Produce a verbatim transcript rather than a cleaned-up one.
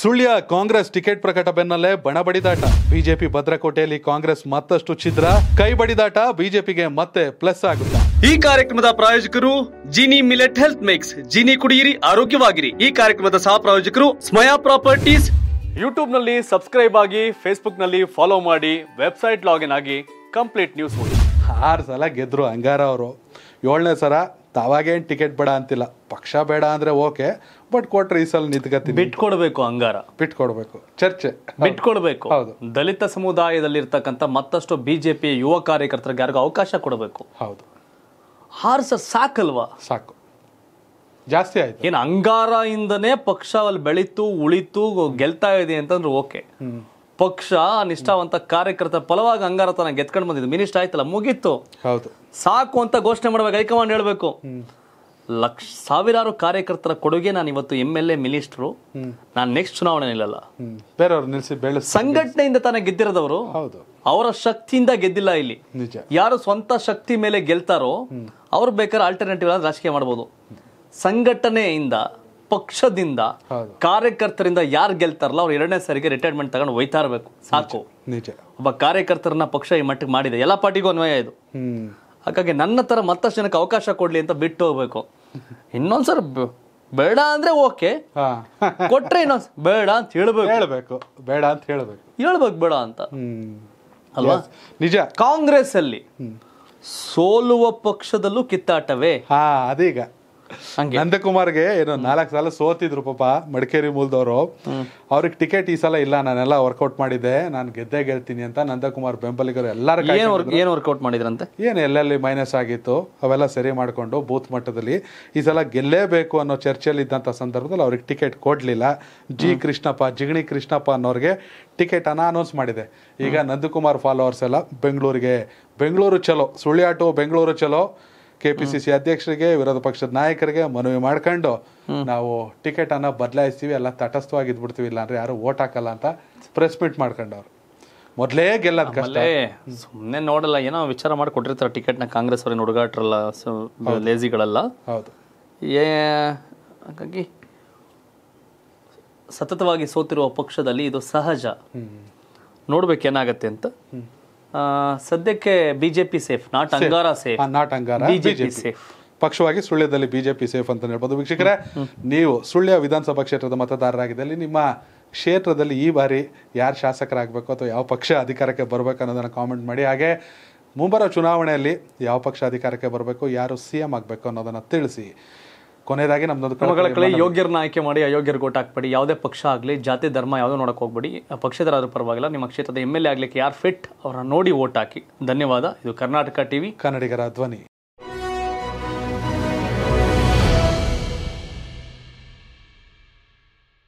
Sullia Congress ticket ಪ್ರಕಟ ಬೆನ್ನಲ್ಲೇ ಬಣಬಡಿದಾಟ BJP ಭದ್ರಕೋಟೆಯಲ್ಲಿ Congress ಮತ್ತಷ್ಟು ಛಿದ್ರ ಕೈ ಬಡಿದಾಟ ಬಿಜೆಪಿಗೆ ಮತ್ತೆ ಪ್ಲಸ್ ಆಗುತ್ತೆ ಈ ಕಾರ್ಯಕ್ರಮದ ಪ್ರಾಯೋಜಕರು Jini millet health mix Jini ಕುಡಿಯಿರಿ ಆರೋಗ್ಯವಾಗಿರಿ ಈ ಕಾರ್ಯಕ್ರಮದ ಸಹ ಪ್ರಾಯೋಜಕರು ಸ್ಮಯಾ ಪ್ರಾಪರ್ಟೀಸ್ ಯೂಟ್ಯೂಬ್ ನಲ್ಲಿ ಸಬ್ಸ್ಕ್ರೈಬ್ ಆಗಿ ಫೇಸ್ಬುಕ್ ನಲ್ಲಿ ಫಾಲೋ ಮಾಡಿ ವೆಬ್ಸೈಟ್ ಲಾಗಿನ್ ಆಗಿ ಕಂಪ್ಲೀಟ್ ನ್ಯೂಸ್ ಓದಿ ಆರು ಸಲ ಗೆದ್ರು ಅಂಗಾರ ಅವರು ಏಳನೇ ಸಲ ತಾವಾಗೇನು ಟಿಕೆಟ್ ಬೇಡ ಅಂತಿಲ್ಲ ಪಕ್ಷ ಬೇಡ ಅಂದರೆ ಓಕೆ ಬಟ್ ಕೊಟ್ರೆ ಈ ಸಲ ನಿಂತ್ಕೊತೀನಿ ಬಿಟ್ಕೊಡ್ಬೇಕು ಅಂಗಾರ ಬಿಟ್ಕೊಡ್ಬೇಕು ಚರ್ಚೆ ಬಿಟ್ಕೊಡ್ಬೇಕು ಹೌದು ದಲಿತ ಸಮುದಾಯದಲ್ಲಿರ್ತಕ್ಕಂಥ ಮತ್ತಷ್ಟು ಬಿಜೆಪಿ ಯುವ ಕಾರ್ಯಕರ್ತರಿಗೆ ಯಾರಿಗೂ ಅವಕಾಶ ಕೊಡಬೇಕು ಹೌದು ಹಾರ್ ಸರ್ ಸಾಕಲ್ವಾ ಸಾಕು ಜಾಸ್ತಿ ಆಯ್ತು ಏನು ಅಂಗಾರ ಇಂದನೇ ಪಕ್ಷ ಅಲ್ಲಿ ಬೆಳೀತು ಉಳಿತು ಗೆಲ್ತಾ ಇದೆ ಅಂತಂದ್ರೆ ಓಕೆ ಪಕ್ಷ ನಿಷ್ಠಾವಂತ ಕಾರ್ಯಕರ್ತ ಫಲವಾಗಿ ಅಂಗಾರ ತನ ಗೆದ್ಕೊಂಡು ಬಂದಿದ್ದು ಮಿನಿಸ್ಟರ್ ಆಯ್ತಲ್ಲ ಮುಗೀತು ಹೌದು ಸಾಕು ಅಂತ ಘೋಷಣೆ ಮಾಡಬೇಕು ಹೈಕಮಾಂಡ್ ಹೇಳಬೇಕು ಲಕ್ಷ ಸಾವಿರಾರು ಕಾರ್ಯಕರ್ತರ ಕೊಡುಗೆ ನಾನು ಇವತ್ತು ಎಂ ಎಲ್ ಎ ಮಿನಿಸ್ಟ್ರು ನಾನು ನೆಕ್ಸ್ಟ್ ಚುನಾವಣೆ ನಿಲ್ಲಲ್ಲ ಬೇರೆಯವರು ನಿಲ್ಲಿಸಿ ಬೆಳೆ ಸಂಘಟನೆಯಿಂದ ತಾನೇ ಗೆದ್ದಿರೋದವರು ಅವರ ಶಕ್ತಿಯಿಂದ ಗೆದ್ದಿಲ್ಲ ಇಲ್ಲಿ ಯಾರು ಸ್ವಂತ ಶಕ್ತಿ ಮೇಲೆ ಗೆಲ್ತಾರೋ ಅವ್ರು ಬೇಕಾದ್ರೆ ಆಲ್ಟರ್ನೇಟಿವ್ ಆಗಿ ರಾಜಕೀಯ ಮಾಡ್ಬೋದು ಸಂಘಟನೆಯಿಂದ ಪಕ್ಷದಿಂದ ಕಾರ್ಯಕರ್ತರಿಂದ ಯಾರು ಗೆಲ್ತಾರಲ್ಲ ಅವ್ರು ಎರಡನೇ ಸಾರಿಗೆ ರಿಟೈರ್ಮೆಂಟ್ ತಗೊಂಡು ಹೋಯ್ತಾ ಇರಬೇಕು ಸಾಕು ಒಬ್ಬ ಕಾರ್ಯಕರ್ತರನ್ನ ಪಕ್ಷ ಈ ಮಟ್ಟಿಗೆ ಮಾಡಿದೆ ಎಲ್ಲ ಪಾರ್ಟಿಗೂ ಅನ್ವಯ ಇದು ಹಾಗಾಗಿ ನನ್ನ ತರ ಮತ್ತಷ್ಟು ಜನಕ್ಕೆ ಅವಕಾಶ ಕೊಡ್ಲಿ ಅಂತ ಬಿಟ್ಟು ಹೋಗ್ಬೇಕು ಇನ್ನೊಂದ್ಸರ್ ಬೇಡ ಅಂದ್ರೆ ಓಕೆ ಕೊಟ್ರೆ ಇನ್ನೊಂದ್ ಬೇಡ ಅಂತ ಹೇಳ್ಬೇಕು ಹೇಳ್ಬೇಕು ಬೇಡ ಅಂತ ಹೇಳ್ಬೇಕು ಹೇಳ್ಬೇಕು ಬೇಡ ಅಂತ ಅಲ್ವಾ ನಿಜ ಕಾಂಗ್ರೆಸ್ ಅಲ್ಲಿ ಸೋಲುವ ಪಕ್ಷದಲ್ಲೂ ಕಿತ್ತಾಟವೇ ಹಾ ಅದೀಗ ನಂದಕುಮಾರ್ಗೆ ಏನೋ ನಾಲ್ಕು ಸಲ ಸೋತಿದ್ರು ಪಾಪ ಮಡಿಕೇರಿ ಮೂಲದವರು ಅವ್ರಿಗೆ ಟಿಕೆಟ್ ಈ ಸಲ ಇಲ್ಲ ನಾನೆಲ್ಲ ವರ್ಕೌಟ್ ಮಾಡಿದ್ದೆ ನಾನು ಗೆದ್ದೇ ಗೆಲ್ತೀನಿ ಅಂತ ನಂದಕುಮಾರ್ ಬೆಂಬಲಿಗರು ಎಲ್ಲರೂ ಏನು ವರ್ಕೌಟ್ ಮಾಡಿದ್ರಂತೆ ಏನು ಎಲ್ಲೆಲ್ಲಿ ಮೈನಸ್ ಆಗಿತ್ತು ಅವೆಲ್ಲ ಸರಿ ಮಾಡಿಕೊಂಡು ಬೂತ್ ಮಟ್ಟದಲ್ಲಿ ಈ ಸಲ ಗೆಲ್ಲೇಬೇಕು ಅನ್ನೋ ಚರ್ಚೆಯಲ್ಲಿ ಇದ್ದಂಥ ಸಂದರ್ಭದಲ್ಲಿ ಅವ್ರಿಗೆ ಟಿಕೆಟ್ ಕೊಡಲಿಲ್ಲ ಜಿ ಕೃಷ್ಣಪ್ಪ ಜಿಗಣಿ ಕೃಷ್ಣಪ್ಪ ಅನ್ನೋರಿಗೆ ಟಿಕೆಟನ್ನು ಅನೌನ್ಸ್ ಮಾಡಿದೆ ಈಗ ನಂದಕುಮಾರ್ ಫಾಲೋವರ್ಸ್ ಎಲ್ಲ ಬೆಂಗಳೂರಿಗೆ ಬೆಂಗಳೂರು ಚಲೋ ಸುಳ್ಯ ಟು ಬೆಂಗಳೂರು ಚಲೋ ಕೆ ಪಿ ಸಿ ಸಿ ಅಧ್ಯಕ್ಷರಿಗೆ ವಿರೋಧ ಪಕ್ಷದ ನಾಯಕರಿಗೆ ಮನವಿ ಮಾಡ್ಕೊಂಡು ನಾವು ಟಿಕೆಟ್ ಅನ್ನ ಬದಲಾಯಿಸ್ತೀವಿ ಎಲ್ಲ ತಟಸ್ಥವಾಗಿ ಇದ್ಬಿಡ್ತೀವಿ ಇಲ್ಲ ಅಂದ್ರೆ ಯಾರು ಓಟ್ ಹಾಕಲ್ಲ ಅಂತ ಪ್ರೆಸ್ ಮೀಟ್ ಮಾಡ್ಕೊಂಡವ್ರು ಮೊದಲೇ ಗೆಲ್ಲದ ಕಷ್ಟೇ ಸುಮ್ಮನೆ ನೋಡಲ್ಲ ಏನೋ ವಿಚಾರ ಮಾಡಿ ಕೊಟ್ಟಿರ್ತಾರೆ ಟಿಕೆಟ್ನ ಕಾಂಗ್ರೆಸ್ ಅವ್ರೇನು ಹುಡುಗಾಟ್ರಲ್ಲ ಲೇಜಿಗಳೆಲ್ಲ ಹೌದು ಏ ಹಾಗಾಗಿ ಸತತವಾಗಿ ಸೋತಿರುವ ಪಕ್ಷದಲ್ಲಿ ಇದು ಸಹಜ ನೋಡ್ಬೇಕು ಏನಾಗತ್ತೆ ಅಂತ ಸದ್ಯಕ್ಕೆ BJP safe not Angara safe not Angara BJP safe ಪಕ್ಷವಾಗಿ ಸುಳ್ಯದಲ್ಲಿ ಬಿಜೆಪಿ ಸೇಫ್ ಅಂತ ಹೇಳ್ಬೋದು ವೀಕ್ಷಕರೇ ನೀವು ಸುಳ್ಯ ವಿಧಾನಸಭಾ ಕ್ಷೇತ್ರದ ಮತದಾರರಾಗಿದ್ದಲ್ಲಿ ನಿಮ್ಮ ಕ್ಷೇತ್ರದಲ್ಲಿ ಈ ಬಾರಿ ಯಾರು ಶಾಸಕರಾಗಬೇಕು ಅಥವಾ ಯಾವ ಪಕ್ಷ ಅಧಿಕಾರಕ್ಕೆ ಬರಬೇಕು ಅನ್ನೋದನ್ನು ಕಾಮೆಂಟ್ ಮಾಡಿ ಹಾಗೆ ಮುಂಬರುವ ಚುನಾವಣೆಯಲ್ಲಿ ಯಾವ ಪಕ್ಷ ಅಧಿಕಾರಕ್ಕೆ ಬರಬೇಕು ಯಾರು ಸಿ ಎಂ ಆಗಬೇಕು ಅನ್ನೋದನ್ನು ತಿಳಿಸಿ ಕೊನೆಯದಾಗಿ ನಮ್ಮದೊಂದು ಕ್ರಮಗಳ ಯೋಗ್ಯರನ್ನ ಆಯ್ಕೆ ಮಾಡಿ ಅಯೋಗ್ಯರ ಗೋಟ್ ಹಾಕ್ಬೇಡಿ ಯಾವುದೇ ಪಕ್ಷ ಆಗಲಿ ಜಾತಿ ಧರ್ಮ ಯಾವುದೋ ನೋಡಕ್ಕೆ ಹೋಗ್ಬೇಡಿ ಪಕ್ಷದರಾದ್ರೂ ಪರವಾಗಿಲ್ಲ ನಿಮ್ಮ ಕ್ಷೇತ್ರದ ಎಂ ಎಲ್ ಎ ಆಗಲಿಕ್ಕೆ ಯಾರು ಫಿಟ್ ಅವರನ್ನ ನೋಡಿ ವೋಟ್ ಹಾಕಿ ಧನ್ಯವಾದ ಇದು ಕರ್ನಾಟಕ ಟಿವಿ ಕನ್ನಡಿಗರ ಧ್ವನಿ.